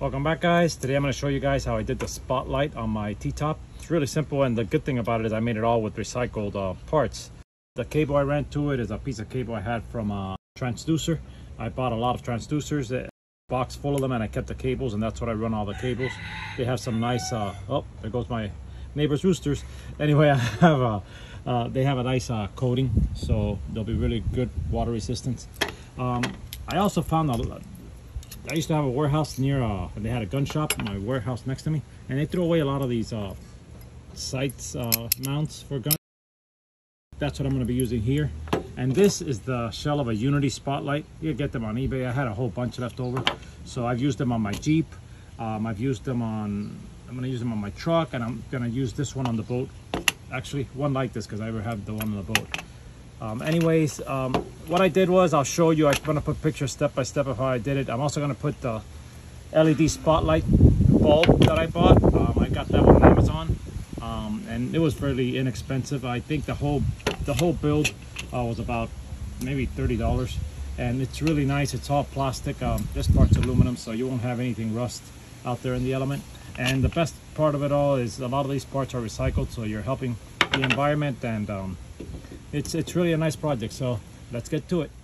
Welcome back, guys. Today I'm going to show you guys how I did the spotlight on my T-top. It's really simple, and the good thing about it is I made it all with recycled parts. The cable I ran to it is a piece of cable I had from a transducer. I bought a lot of transducers, a box full of them, and I kept the cables, and that's what I run all the cables. They have some nice oh, there goes my neighbor's roosters. Anyway, I have a they have a nice coating, so they'll be really good water resistance. I also found a I used to have a warehouse near, they had a gun shop, my warehouse next to me, and they threw away a lot of these sights mounts for guns. That's what I'm going to be using here. And this is the shell of a Unity spotlight. You get them on eBay. I had a whole bunch left over, so I've used them on my Jeep. I've used them on, I'm going to use them on my truck, and I'm going to use this one on the boat. Actually, one like this, because I ever have the one on the boat. What I did was, I'll show you, I'm going to put pictures step by step of how I did it. I'm also going to put the LED spotlight bulb that I bought. I got that one on Amazon, and it was fairly inexpensive. I think the whole build was about maybe $30, and it's really nice. It's all plastic. This part's aluminum, so you won't have anything rust out there in the element. And the best part of it all is a lot of these parts are recycled, so you're helping the environment, and it's really a nice project, so let's get to it.